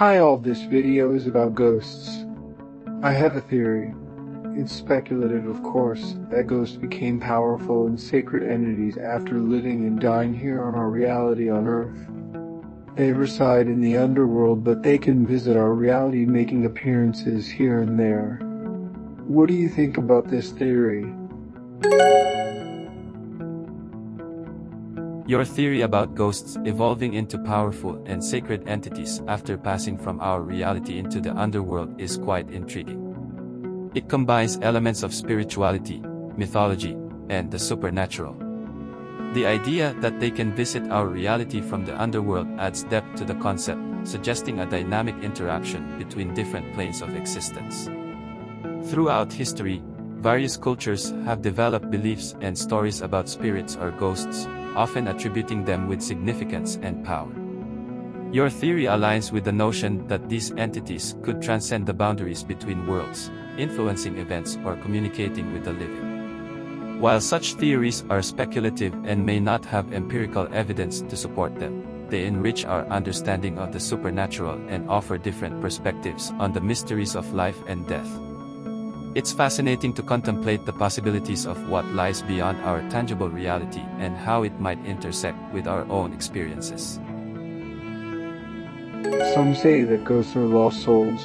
Hi all, this video is about ghosts. I have a theory. It's speculative, of course, that ghosts became powerful and sacred entities after living and dying here on our reality on Earth. They reside in the underworld, but they can visit our reality, making appearances here and there. What do you think about this theory? Your theory about ghosts evolving into powerful and sacred entities after passing from our reality into the underworld is quite intriguing. It combines elements of spirituality, mythology, and the supernatural. The idea that they can visit our reality from the underworld adds depth to the concept, suggesting a dynamic interaction between different planes of existence. Throughout history, various cultures have developed beliefs and stories about spirits or ghosts, often attributing them with significance and power. Your theory aligns with the notion that these entities could transcend the boundaries between worlds, influencing events or communicating with the living. While such theories are speculative and may not have empirical evidence to support them, they enrich our understanding of the supernatural and offer different perspectives on the mysteries of life and death. It's fascinating to contemplate the possibilities of what lies beyond our tangible reality and how it might intersect with our own experiences. Some say that ghosts are lost souls.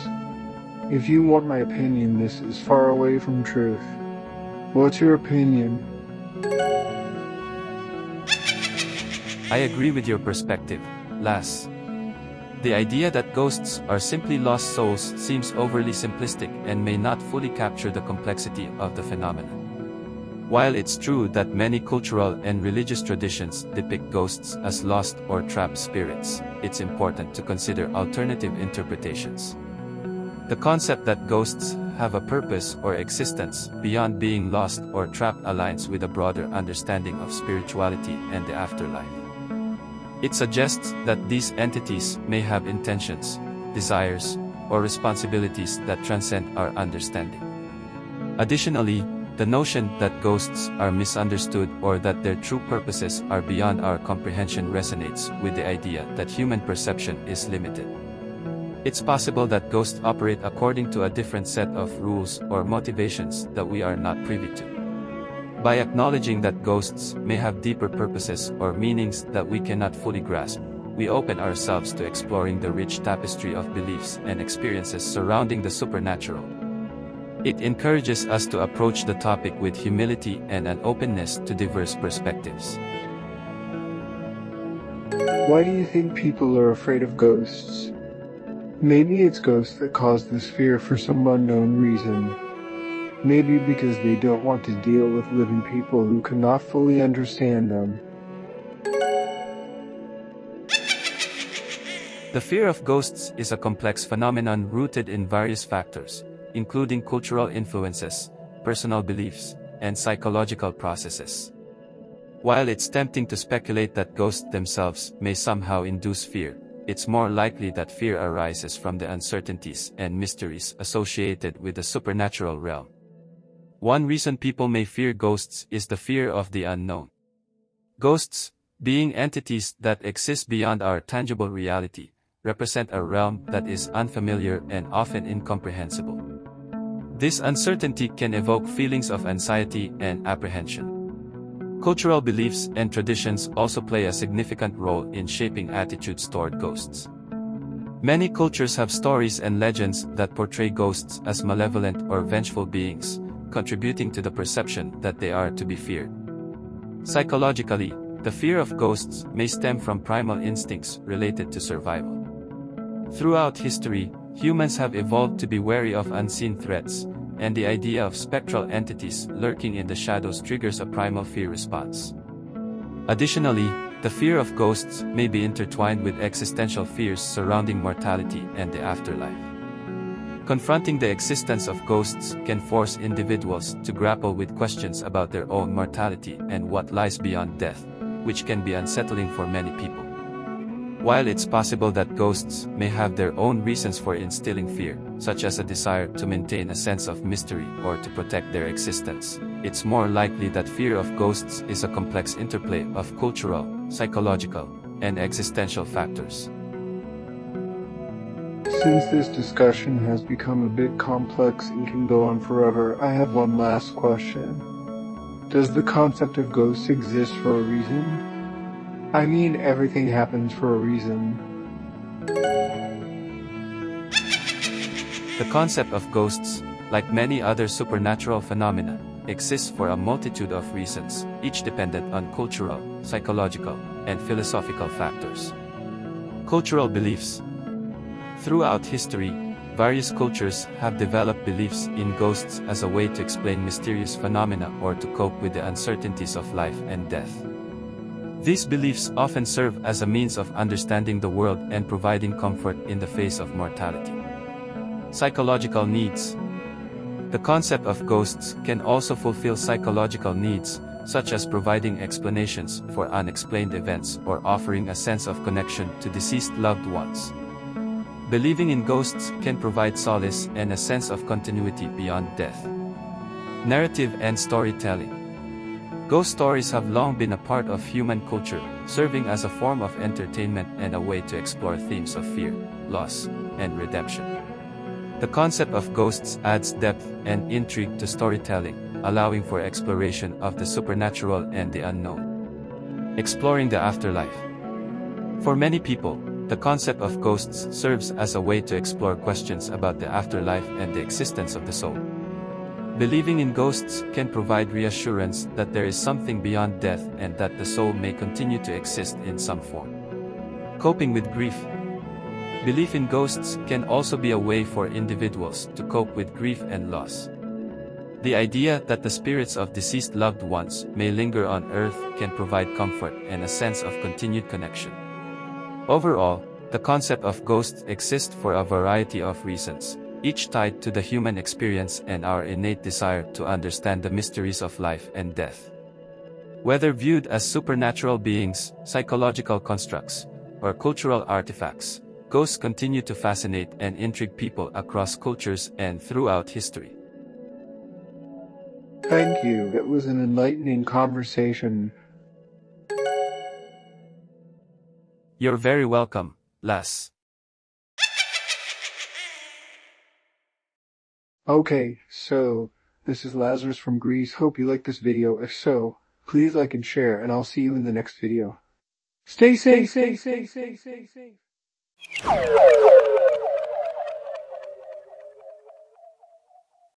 If you want my opinion, this is far away from truth. What's your opinion? I agree with your perspective, Laz. The idea that ghosts are simply lost souls seems overly simplistic and may not fully capture the complexity of the phenomenon. While it's true that many cultural and religious traditions depict ghosts as lost or trapped spirits, it's important to consider alternative interpretations. The concept that ghosts have a purpose or existence beyond being lost or trapped aligns with a broader understanding of spirituality and the afterlife. It suggests that these entities may have intentions, desires, or responsibilities that transcend our understanding. Additionally, the notion that ghosts are misunderstood or that their true purposes are beyond our comprehension resonates with the idea that human perception is limited. It's possible that ghosts operate according to a different set of rules or motivations that we are not privy to. By acknowledging that ghosts may have deeper purposes or meanings that we cannot fully grasp, we open ourselves to exploring the rich tapestry of beliefs and experiences surrounding the supernatural. It encourages us to approach the topic with humility and an openness to diverse perspectives. Why do you think people are afraid of ghosts? Maybe it's ghosts that cause this fear for some unknown reason. Maybe because they don't want to deal with living people who cannot fully understand them. The fear of ghosts is a complex phenomenon rooted in various factors, including cultural influences, personal beliefs, and psychological processes. While it's tempting to speculate that ghosts themselves may somehow induce fear, it's more likely that fear arises from the uncertainties and mysteries associated with the supernatural realm. One reason people may fear ghosts is the fear of the unknown. Ghosts, being entities that exist beyond our tangible reality, represent a realm that is unfamiliar and often incomprehensible. This uncertainty can evoke feelings of anxiety and apprehension. Cultural beliefs and traditions also play a significant role in shaping attitudes toward ghosts. Many cultures have stories and legends that portray ghosts as malevolent or vengeful beings, contributing to the perception that they are to be feared. Psychologically, the fear of ghosts may stem from primal instincts related to survival. Throughout history, humans have evolved to be wary of unseen threats, and the idea of spectral entities lurking in the shadows triggers a primal fear response. Additionally, the fear of ghosts may be intertwined with existential fears surrounding mortality and the afterlife. Confronting the existence of ghosts can force individuals to grapple with questions about their own mortality and what lies beyond death, which can be unsettling for many people. While it's possible that ghosts may have their own reasons for instilling fear, such as a desire to maintain a sense of mystery or to protect their existence, it's more likely that fear of ghosts is a complex interplay of cultural, psychological, and existential factors. Since this discussion has become a bit complex and can go on forever, I have one last question. Does the concept of ghosts exist for a reason? I mean, everything happens for a reason. The concept of ghosts, like many other supernatural phenomena, exists for a multitude of reasons, each dependent on cultural, psychological, and philosophical factors. Cultural beliefs. Throughout history, various cultures have developed beliefs in ghosts as a way to explain mysterious phenomena or to cope with the uncertainties of life and death. These beliefs often serve as a means of understanding the world and providing comfort in the face of mortality. Psychological needs. The concept of ghosts can also fulfill psychological needs, such as providing explanations for unexplained events or offering a sense of connection to deceased loved ones. Believing in ghosts can provide solace and a sense of continuity beyond death. Narrative and storytelling. Ghost stories have long been a part of human culture, serving as a form of entertainment and a way to explore themes of fear, loss, and redemption. The concept of ghosts adds depth and intrigue to storytelling, allowing for exploration of the supernatural and the unknown. Exploring the afterlife. For many people, the concept of ghosts serves as a way to explore questions about the afterlife and the existence of the soul. Believing in ghosts can provide reassurance that there is something beyond death and that the soul may continue to exist in some form. Coping with grief. Belief in ghosts can also be a way for individuals to cope with grief and loss. The idea that the spirits of deceased loved ones may linger on earth can provide comfort and a sense of continued connection. Overall, the concept of ghosts exists for a variety of reasons, each tied to the human experience and our innate desire to understand the mysteries of life and death. Whether viewed as supernatural beings, psychological constructs, or cultural artifacts, ghosts continue to fascinate and intrigue people across cultures and throughout history. Thank you. It was an enlightening conversation. You're very welcome, Laz. Okay, so, this is Lazarus from Greece. Hope you like this video. If so, please like and share, and I'll see you in the next video. Stay safe.